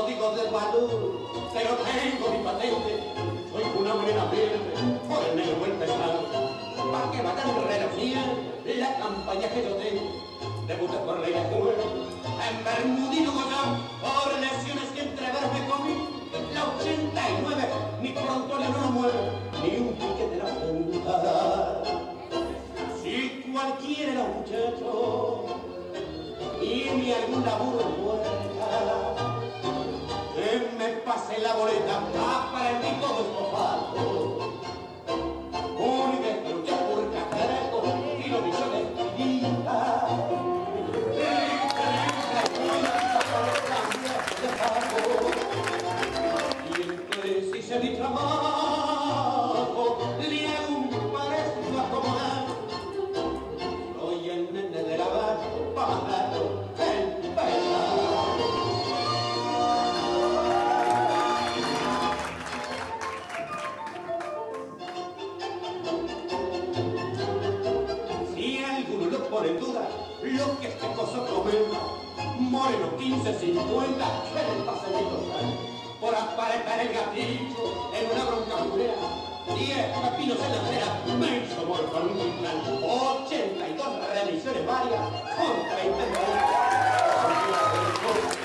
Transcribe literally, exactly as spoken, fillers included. los digo del valor, pero tengo mi patente, soy una moneda verde, por el negro el pescado. ¿Para qué va tan relojías la campaña que yo tengo? Debuté por ley de juego, en Bermudino Goyán, por lesiones que entre verme comí, la ochenta y nueve, ni pronto le no lo muevo, ni un pique de la punta. Si cualquiera era un muchacho, y ni algún laburo muerta, que me pase la boleta, más para mí todo es copado. Porque yo por cataré con un kilo millones de vida. Y entre si se mi trabajo, le aún parezco a tomar. Soy el nene de la barra, para lo que este coso comenta, moreno quince cincuenta, que le pase mi total, por aparecer el gatillo en una bronca purera, diez capinos en la acera, me hizo por con un plan, ochenta y dos reediciones varias, contra intentadores.